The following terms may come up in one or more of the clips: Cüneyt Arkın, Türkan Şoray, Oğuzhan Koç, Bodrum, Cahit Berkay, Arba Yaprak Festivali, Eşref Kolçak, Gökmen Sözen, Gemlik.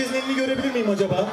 izlenini görebilir miyim acaba?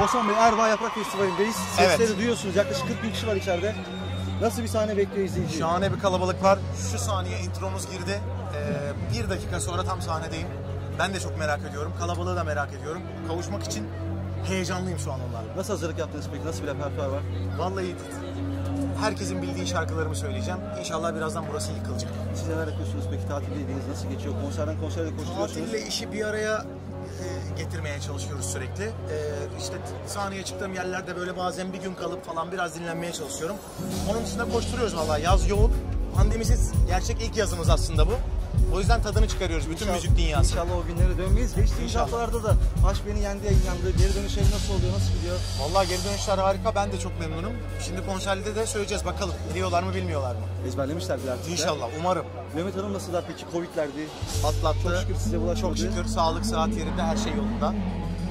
Oğuzhan Bey, Arba Yaprak Festivali'ndeyiz. Sesleri evet, duyuyorsunuz. Yaklaşık 40 bin kişi var içeride. Nasıl bir sahne bekliyor izleyici? Şahane bir kalabalık var. Şu saniye intromuz girdi. Bir dakika sonra tam sahnedeyim. Ben de çok merak ediyorum. Kalabalığı da merak ediyorum. Kavuşmak için heyecanlıyım şu an onlarla. Nasıl hazırlık yaptınız peki? Nasıl bir repertuar var? Vallahi herkesin bildiği şarkılarımı söyleyeceğim. İnşallah birazdan burası yıkılacak. Siz neler yapıyorsunuz peki? Tatildeydiniz. Nasıl geçiyor? Konserden konserde koşturuyorsunuz. Tatille işi bir araya getirmeye çalışıyoruz sürekli. İşte sahneye çıktığım yerlerde böyle bazen bir gün kalıp falan biraz dinlenmeye çalışıyorum. Onun dışında koşturuyoruz vallahi. Yaz yoğun. Pandemisiz gerçek ilk yazımız aslında bu. O yüzden tadını çıkarıyoruz bütün inşallah, müzik dünyası. İnşallah o günlere dönmeyiz. Geçtiğimiz haftalarda da Aşk Beni Yendi yayınlandı. Geri dönüşler nasıl oluyor, nasıl gidiyor? Vallahi geri dönüşler harika. Ben de çok memnunum. Şimdi konserde de söyleyeceğiz bakalım. Biliyorlar mı, bilmiyorlar mı? Ezberlemişler bile artık. İnşallah, umarım. Mehmet Hanım nasıllar peki? Covid'lerdi. Atlattı. Çok şükür size bulaşmadı. Çok şükür. Sağlık, sıhhat yerinde, her şey yolunda.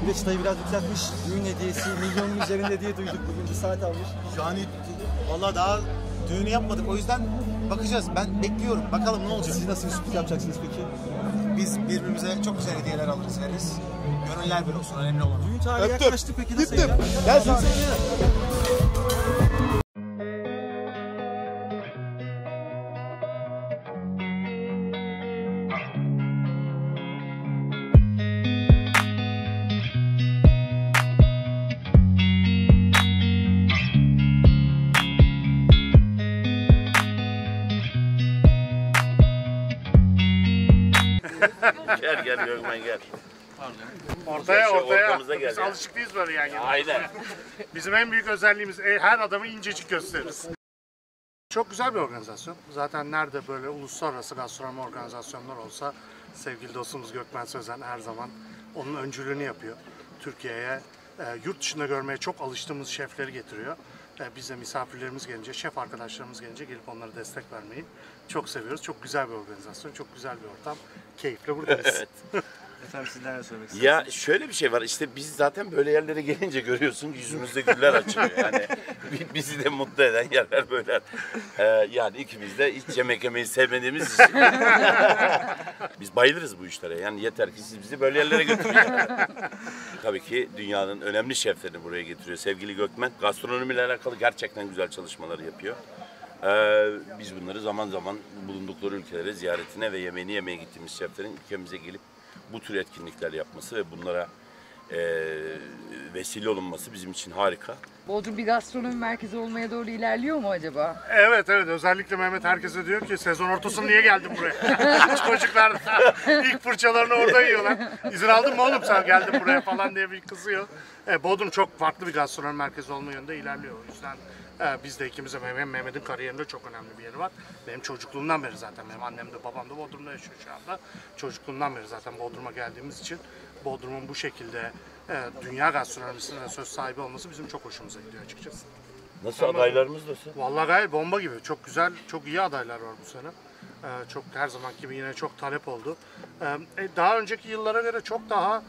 Bir de çıtayı biraz yükseltmiş. Düğün hediyesi, milyonun üzerinde diye duyduk. Bugün bir saat almış. Yani vallahi daha düğünü yapmadık. O yüzden bakacağız. Ben bekliyorum. Bakalım ne olacak? Siz nasıl bir sürpriz yapacaksınız peki? Biz birbirimize çok güzel hediyeler alırız, veririz. Gönüller böyle olsun. Önemli olan. Düğün tarihi yaklaştı. Peki nasıl yapacağız? Gel sen. Gel gel Gökmen gel. Pardon. Ortaya. Biz alışık değiliz böyle yani. Aynen. Bizim en büyük özelliğimiz her adamı incecik gösteririz. Çok güzel bir organizasyon. Zaten nerede böyle uluslararası gastronomi organizasyonlar olsa sevgili dostumuz Gökmen Sözen her zaman onun öncülüğünü yapıyor. Türkiye'ye yurt dışında görmeye çok alıştığımız şefleri getiriyor. Bize misafirlerimiz gelince, şef arkadaşlarımız gelince gelip onlara destek vermeyi çok seviyoruz. Çok güzel bir organizasyon, çok güzel bir ortam. Keyifle buradayız. Evet. Efendim sizler ne söylemek istersiniz? Ya şöyle bir şey var, işte biz zaten böyle yerlere gelince görüyorsun yüzümüzde güller açılıyor. Yani bizi de mutlu eden yerler böyle. Yani ikimiz de hiç yemek yemeyi sevmediğimiz için. Biz bayılırız bu işlere. Yani yeter ki siz bizi böyle yerlere götürün. Tabii ki dünyanın önemli şeflerini buraya getiriyor sevgili Gökmen. Gastronomiyle alakalı gerçekten güzel çalışmaları yapıyor. Biz bunları zaman zaman bulundukları ülkelere ziyaretine ve yemeğini yemeye gittiğimiz şeflerin ülkemize gelip bu tür etkinlikler yapması ve bunlara vesile olunması bizim için harika. Bodrum bir gastronomi merkezi olmaya doğru ilerliyor mu acaba? Evet. Özellikle Mehmet herkese diyor ki sezon ortasını niye geldin buraya? Çocuklar ilk fırçalarını orada yiyorlar. İzin aldın mı oğlum sen geldin buraya falan diye bir kızıyor. Bodrum çok farklı bir gastronomi merkezi olma yönünde ilerliyor. O yüzden biz de ikimiz de Mehmet'in kariyerinde çok önemli bir yeri var. Benim çocukluğumdan beri zaten benim annem de babam da Bodrum'da yaşıyor şu anda. Çocukluğumdan beri zaten Bodrum'a geldiğimiz için Bodrum'un bu şekilde dünya gastronomisine söz sahibi olması bizim çok hoşumuza gidiyor açıkçası. Nasıl ama adaylarımız nasıl? Vallahi gayet bomba gibi. Çok güzel, çok iyi adaylar var bu sene. Çok her zamanki gibi yine çok talep oldu. Daha önceki yıllara göre çok daha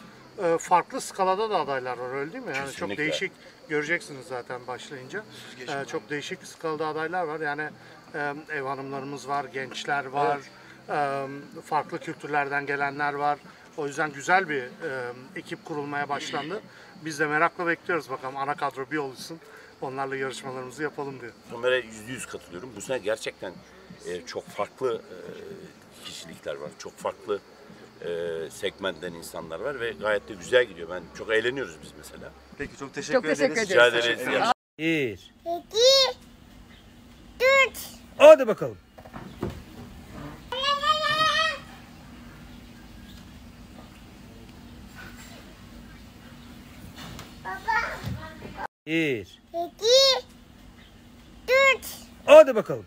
farklı skalada da adaylar var öyle değil mi? Yani çok değişik göreceksiniz zaten başlayınca. Çok değişik skalada adaylar var. Yani ev hanımlarımız var, gençler var. Evet. farklı kültürlerden gelenler var. O yüzden güzel bir ekip kurulmaya başlandı. Biz de merakla bekliyoruz bakalım, ana kadro bir olsun, onlarla yarışmalarımızı yapalım diye. Onlara %100 katılıyorum. Bu sene gerçekten çok farklı kişilikler var, çok farklı segmentten insanlar var ve gayet de güzel gidiyor. Ben çok eğleniyoruz biz mesela. Peki, çok teşekkür ederiz. 1, 2, 3. Hadi bakalım. Baba. 1, 2, 3. Hadi bakalım.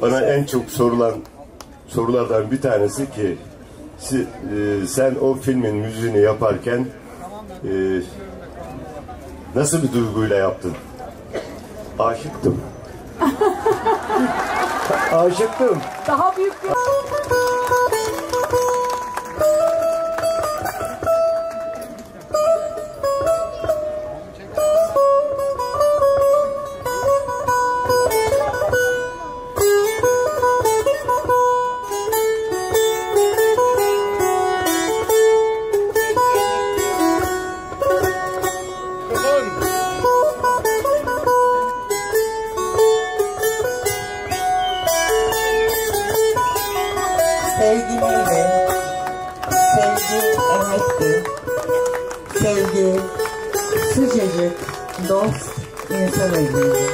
Bana en çok sorulardan bir tanesi ki sen o filmin müziğini yaparken nasıl bir duyguyla yaptın? Aşıktım. Aşıktım. Daha büyük bir... Sevgi, sıcacık, dost, insan evliliği.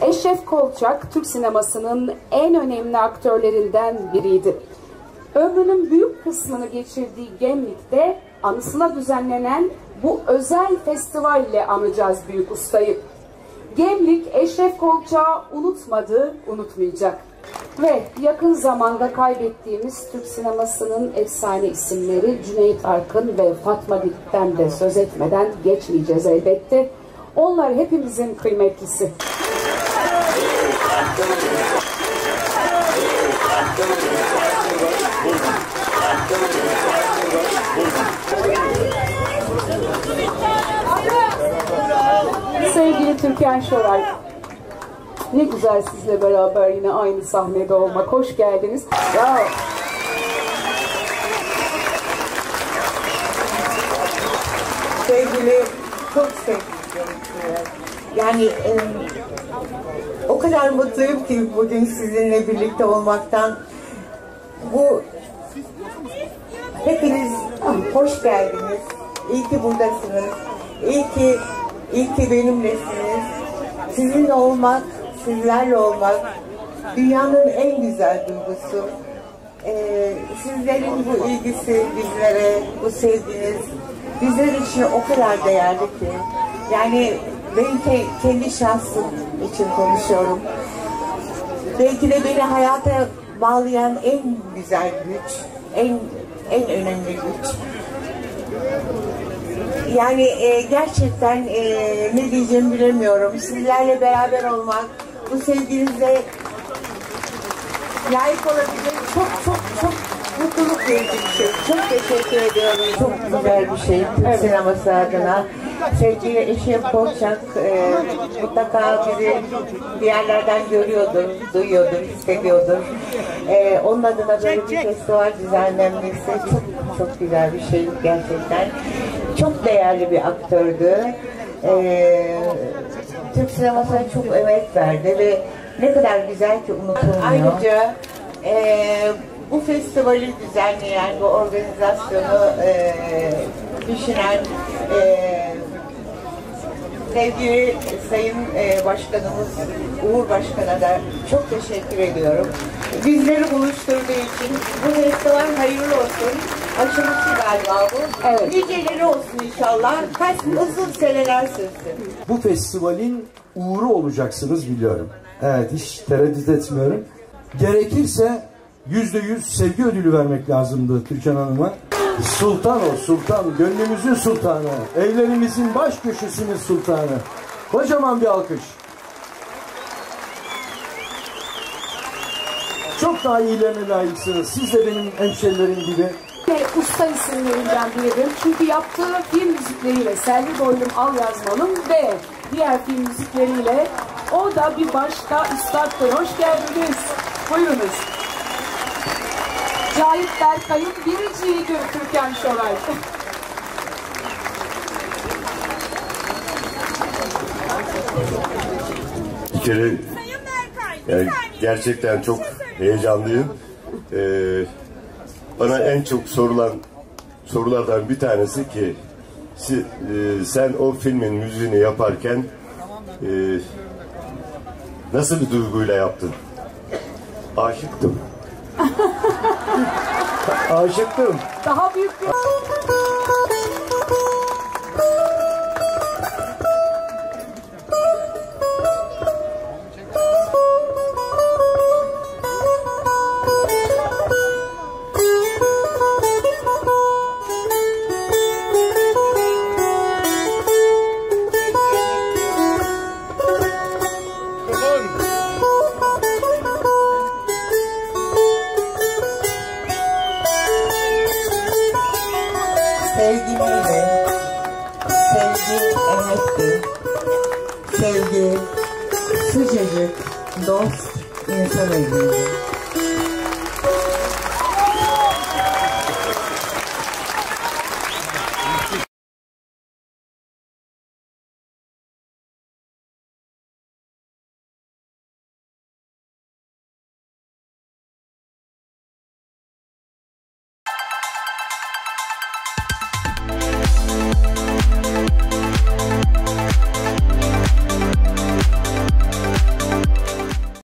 Eşref Kolçak, Türk sinemasının en önemli aktörlerinden biriydi. Ömrünün büyük kısmını geçirdiği Gemlik'te anısına düzenlenen bu özel festivalle anacağız büyük ustayı. Gemlik, Eşref Kolçak'ı unutmadı, unutmayacak. Ve yakın zamanda kaybettiğimiz Türk sinemasının efsane isimleri Cüneyt Arkın ve Fatma Dik'ten de söz etmeden geçmeyeceğiz elbette. Onlar hepimizin kıymetlisi. Sevgili Türkan Şoray, ne güzel sizle beraber yine aynı sahnede olmak. Hoş geldiniz. Bravo. Sevgili, çok sevgili. Yani o kadar mutluyum ki bugün sizinle birlikte olmaktan. Bu hepiniz hoş geldiniz. İyi ki buradasınız. İyi ki benimlesiniz. Sizinle olmak, sizlerle olmak dünyanın en güzel duygusu. Sizlerin bu ilgisi bizlere, bu sevginiz bizler için o kadar değerli ki. Yani belki kendi şahsım için konuşuyorum. Belki de beni hayata bağlayan en güzel güç, en önemli güç. Yani gerçekten ne diyeceğimi bilemiyorum. Sizlerle beraber olmak, bu sevginize layık olabilecek çok mutluluk verici bir şey. Çok teşekkür ediyorum. Çok güzel bir şey Türk sineması adına. Sevgili Eşref Kolçak mutlaka bizi bir yerlerden görüyordur, duyuyordur, hissediyordur. Onun adına böyle bir festival düzenlenmesi çok güzel bir şey gerçekten. Çok değerli bir aktördü. Türk sinemasına çok emek verdi ve ne kadar güzel ki unutulmuyor. Ayrıca bu festivali düzenleyen, bu organizasyonu düşünen Sevgili Sayın Başkanımız Uğur Başkan'a da çok teşekkür ediyorum. Bizleri buluşturduğu için bu festival hayırlı olsun. Açılışı galiba bu. Evet. Niceleri olsun inşallah. Kaç uzun seneler sürsün. Bu festivalin uğuru olacaksınız biliyorum. Evet, hiç tereddüt etmiyorum. Gerekirse %100 sevgi ödülü vermek lazımdı Türkan Hanım'a. Sultan o, sultan. Gönlümüzün sultanı. Evlerimizin baş köşesinin sultanı. Kocaman bir alkış. Çok daha iyilerine layıksınız. Siz de benim hemşerilerim gibi. Usta isimlerinden diyelim. Çünkü yaptığı film müzikleriyle Selvi Boylum, Al Yazmalım ve diğer film müzikleriyle o da bir başka üstattır. Hoş geldiniz. Buyurunuz. Cahit Berkay'ın biriciyi Türkan Şoray. Bir kere yani gerçekten çok heyecanlıyım. Bana en çok sorulan sorulardan bir tanesi ki sen o filmin müziğini yaparken nasıl bir duyguyla yaptın? Aşıktım. Aşıktım. Daha büyük bir... Sevgi, sıcacık, dost, insan evliliği.